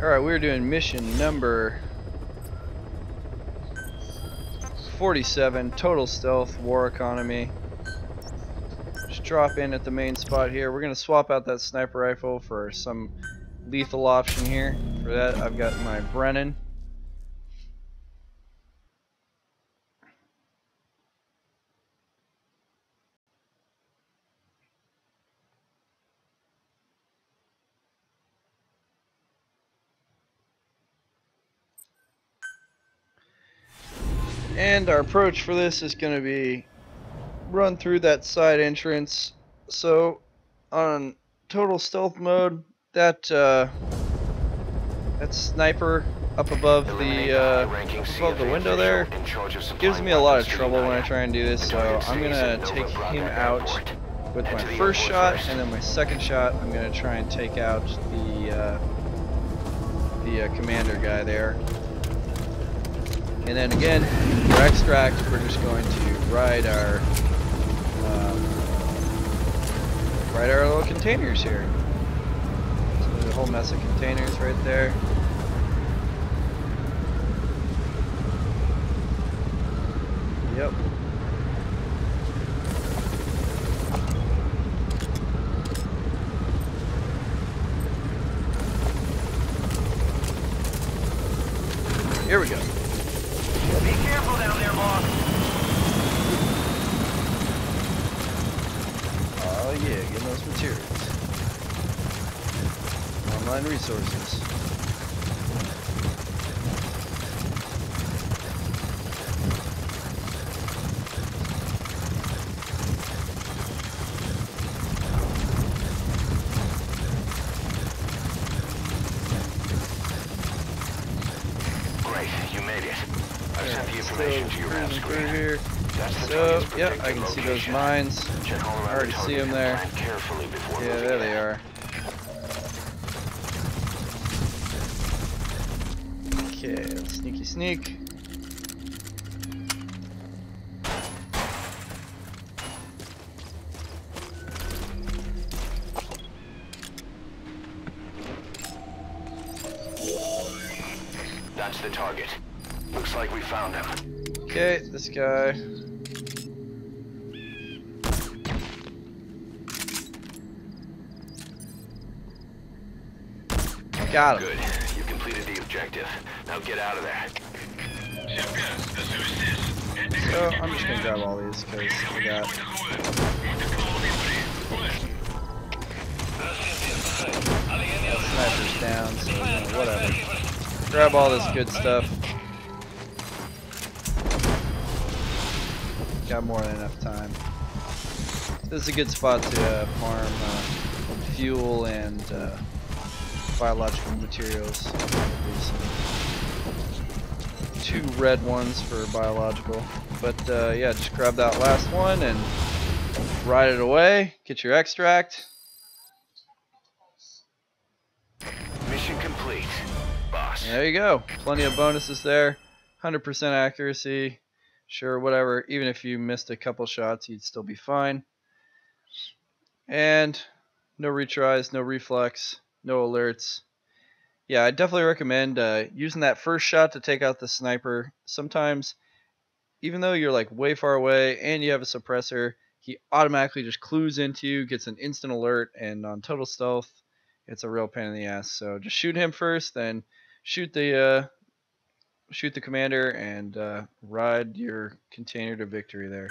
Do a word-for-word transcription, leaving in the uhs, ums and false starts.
Alright, we're doing mission number forty-seven, total stealth, war economy. Just drop in at the main spot here. We're going to swap out that sniper rifle for some lethal option here. For that, I've got my Brennan. And our approach for this is going to be run through that side entrance. So on total stealth mode, that uh, that sniper up above the uh, above the window there gives me a lot of trouble when I try and do this. So I'm going to take him out with my first shot, and then my second shot I'm going to try and take out the uh, the uh, commander guy there. And then again, for extract, we're just going to ride our um, ride our little containers here. So there's a whole mess of containers right there. Yep. Here we go. Resources. Great, you made it. I've yeah, sent the information to your map screen here. That's so, the yep, I can location. See those mines. I already see them there. Yeah, there they are. Okay, let's sneaky sneak. That's the target. Looks like we found him. Okay, this guy. Got him. Good. The objective. Now get out of there. So I'm just gonna grab all these because we got. Sniper's down, so you know, whatever. Grab all this good stuff. Got more than enough time. This is a good spot to uh, farm uh, fuel and. Uh, biological materials. Two red ones for biological, but uh, yeah, just grab that last one and ride it away. Get your extract. Mission complete, boss. There you go. Plenty of bonuses there. one hundred percent accuracy. Sure, whatever. Even if you missed a couple shots, you'd still be fine. And no retries, no reflex. No alerts. Yeah, I definitely recommend uh, using that first shot to take out the sniper. Sometimes, even though you're like way far away and you have a suppressor, he automatically just clues into you, gets an instant alert, and on total stealth, it's a real pain in the ass. So just shoot him first, then shoot the uh, shoot the commander, and uh, ride your container to victory there.